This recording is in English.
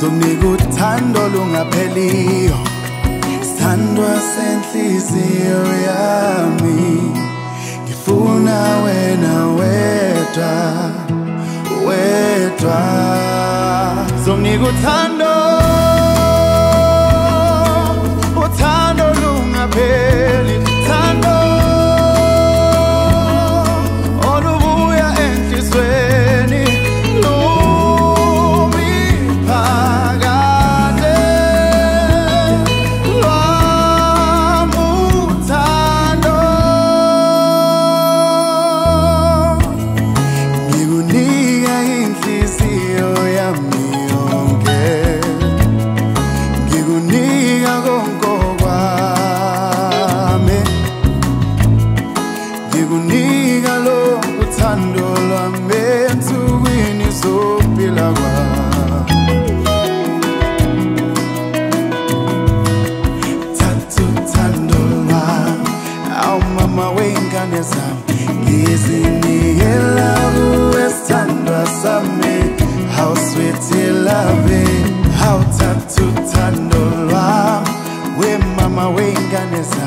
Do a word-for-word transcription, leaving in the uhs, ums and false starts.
Somnika uthando lungapheliyo, Sthandwa senhliziyo yami, ngifuna wena wedwa, wedwa. Somnika uthando, uthando lungapheli, uthando olubuya enhlizweni, lumi phakade lwami uthando. Ngikunika inhliziyo yami yonke, ngikunika konke kunika lo uthando lwami ensukwini sophila kwami. Thatha uthando lwami, awu mama wey'ngane zami, ngizinikela kuwe Sthandwa sami, how sweet your loving, how thatha uthando lwami, we mama wey'ngane zami.